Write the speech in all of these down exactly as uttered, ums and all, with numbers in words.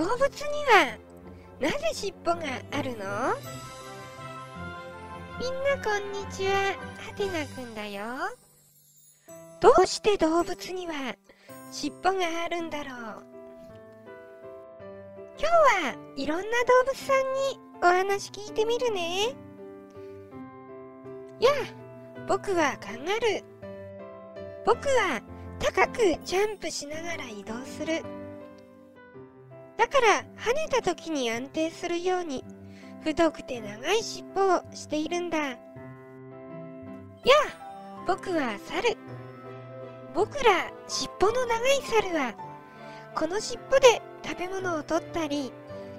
動物にはなぜ尻尾があるの？みんなこんにちは、はてなくんだよ。どうして動物には尻尾があるんだろう。今日はいろんな動物さんにお話聞いてみるね。やあ、僕はカンガルー。僕は高くジャンプしながら移動する。だから跳ねた時に安定するように太くて長い尻尾をしているんだ。やあ、僕は猿。僕ら尻尾の長い猿はこの尻尾で食べ物を取ったり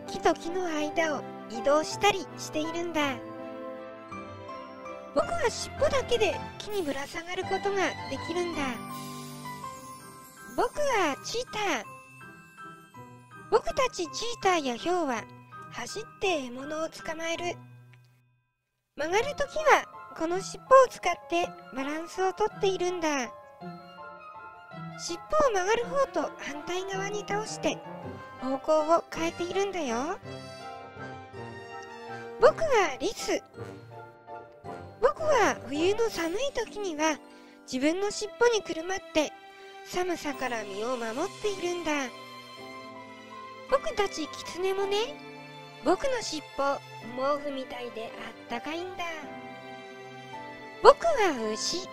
木と木の間を移動したりしているんだ。僕は尻尾だけで木にぶら下がることができるんだ。僕はチーター。僕たちチーターやヒョウは走って獲物を捕まえる。曲がるときはこの尻尾を使ってバランスをとっているんだ。尻尾を曲がる方と反対側に倒して方向を変えているんだよ。僕はリス。僕は冬の寒い時には自分の尻尾にくるまって寒さから身を守っているんだ。僕たちキツネもね、僕の尻尾毛布みたいであったかいんだ。僕は牛。ハ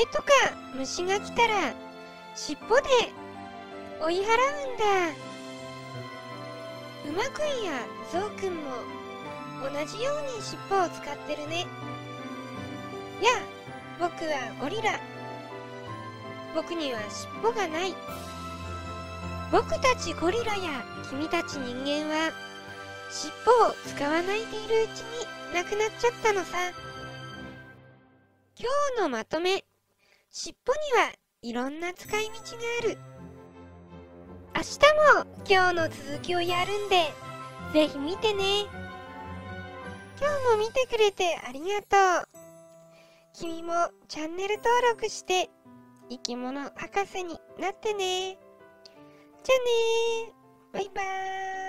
エとか虫が来たら尻尾で追い払うんだ。馬くんやゾウくんも同じように尻尾を使ってるね。やあ、僕はゴリラ。僕には尻尾がない。僕たちゴリラや君たち人間は尻尾を使わないでいるうちになくなっちゃったのさ。今日のまとめ。尻尾にはいろんな使い道がある。明日も今日の続きをやるんで、ぜひ見てね。今日も見てくれてありがとう。君もチャンネル登録して生き物博士になってね。じゃあねー。バイバーイ。